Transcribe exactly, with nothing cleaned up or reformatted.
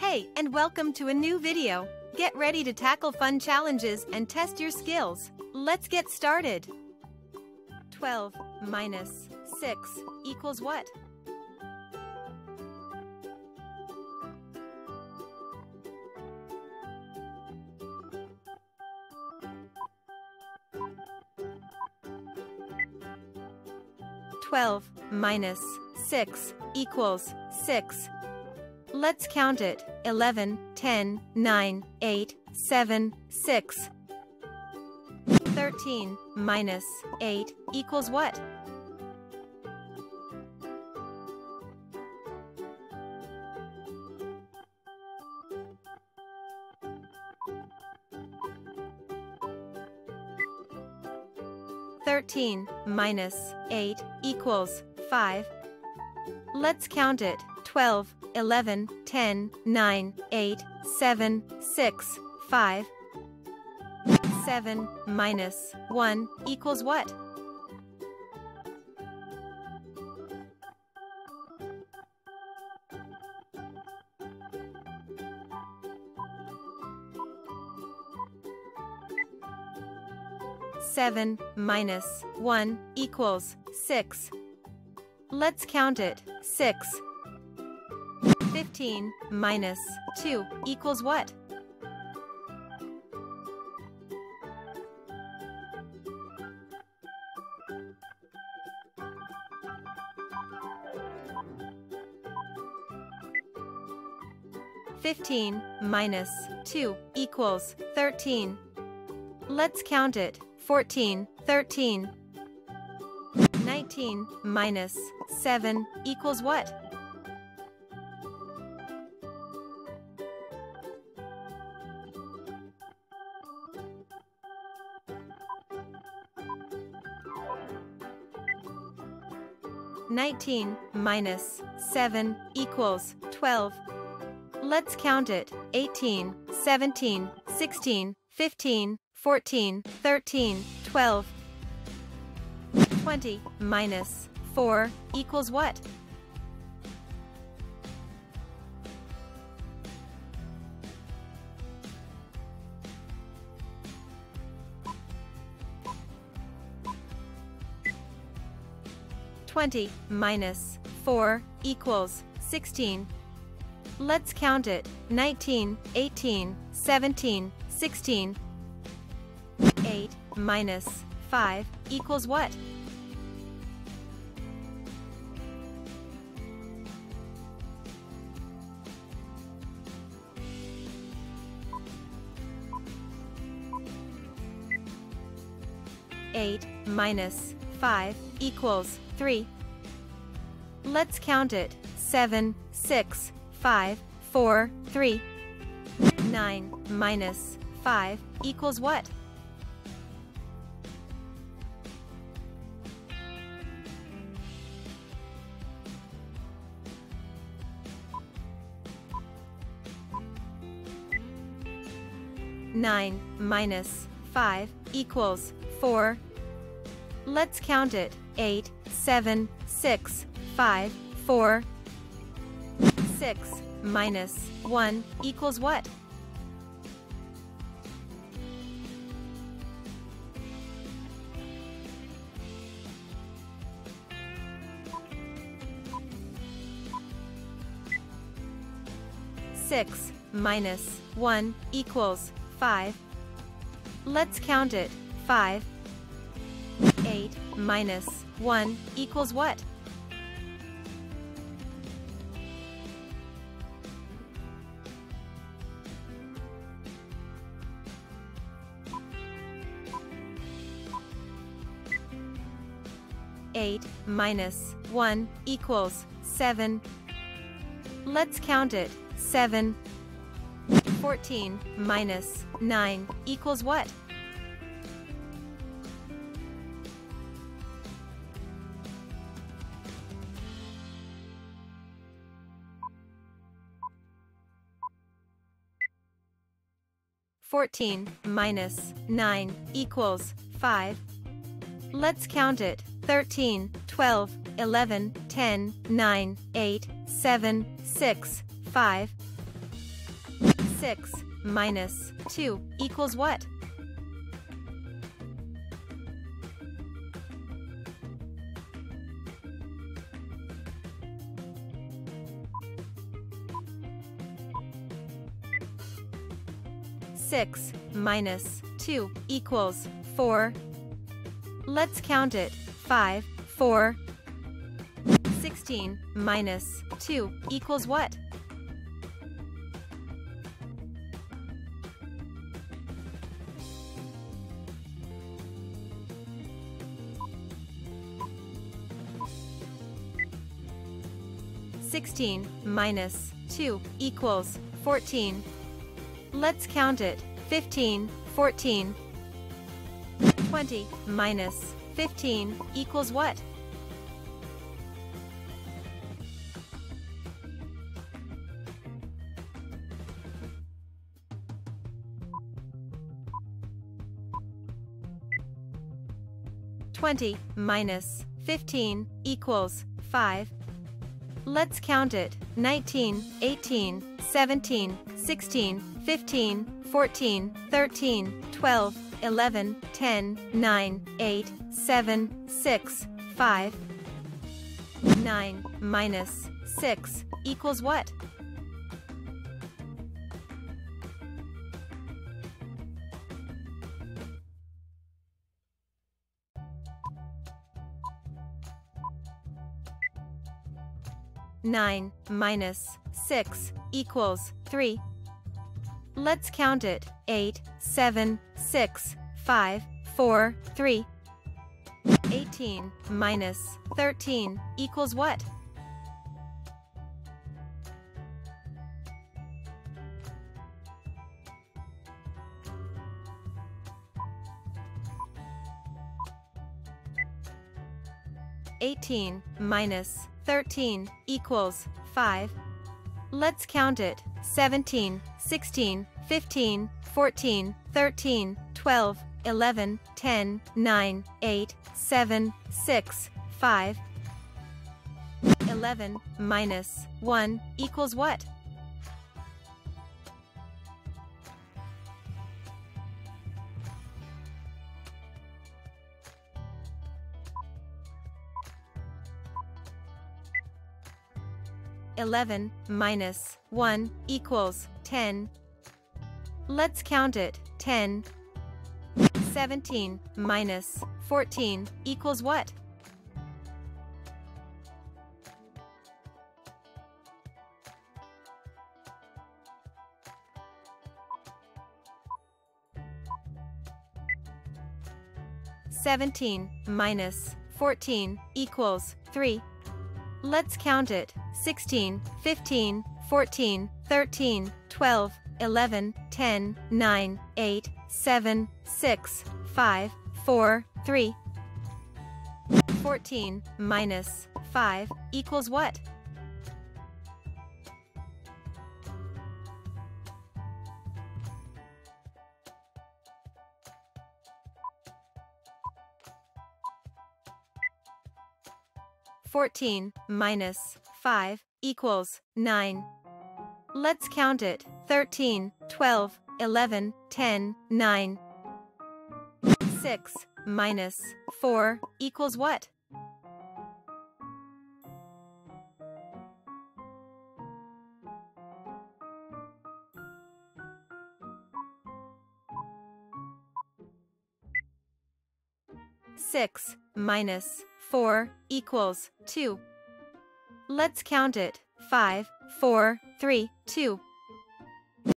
Hey, and welcome to a new video. Get ready to tackle fun challenges and test your skills. Let's get started. twelve minus six equals what? twelve minus six equals six. Let's count it. eleven, ten, nine, eight, seven, six. thirteen minus eight equals what? thirteen minus eight equals five. Let's count it. twelve, eleven, ten, nine, eight, seven, six, five. seven minus one equals what? seven minus one equals six. Let's count it. six. fifteen minus two equals what? fifteen minus two equals thirteen. Let's count it. fourteen, thirteen. nineteen minus seven equals what? nineteen minus seven equals twelve. Let's count it. eighteen, seventeen, sixteen, fifteen, fourteen, thirteen, twelve. twenty minus four equals what? twenty minus four equals sixteen. Let's count it. nineteen, eighteen, seventeen, sixteen. eight minus five equals what? eight minus five equals three. Let's count it. seven, six, five, four, three. nine minus five equals what? nine minus five equals four. Let's count it. eight, seven, six, five, four. six minus one equals what? six minus one equals five. Let's count it. five. eight minus one equals what? eight minus one equals seven. Let's count it. seven. fourteen minus nine equals what? fourteen minus nine equals five. Let's count it. thirteen, twelve, eleven, ten, nine, eight, seven, six, five. six minus two equals what? six minus two equals four. Let's count it. five, four. sixteen minus two equals what? sixteen minus two equals fourteen. Let's count it. fifteen, fourteen. twenty minus fifteen equals what? twenty minus fifteen equals five. Let's count it. nineteen, eighteen, seventeen, sixteen, fifteen, fourteen, thirteen, twelve, eleven, ten, nine, eight, seven, six, five. nine minus six equals what? nine minus six equals three. Let's count it. eight, seven, six, five, four, three. eighteen minus thirteen equals what? eighteen minus thirteen equals five. Let's count it. seventeen, sixteen, fifteen, fourteen, thirteen, twelve, eleven, ten, nine, eight, seven, six, five. eleven minus one equals what? eleven minus one equals ten. Let's count it. ten. seventeen minus fourteen equals what? seventeen minus fourteen equals three. Let's count it. sixteen, fifteen, fourteen, thirteen, twelve, eleven, ten, nine, eight, seven, six, five, four, three. fourteen minus five equals what? fourteen minus five equals nine. Let's count it. thirteen, twelve, eleven, ten, nine. six minus four equals what? six minus four equals two. Let's count it. five, four, three, two.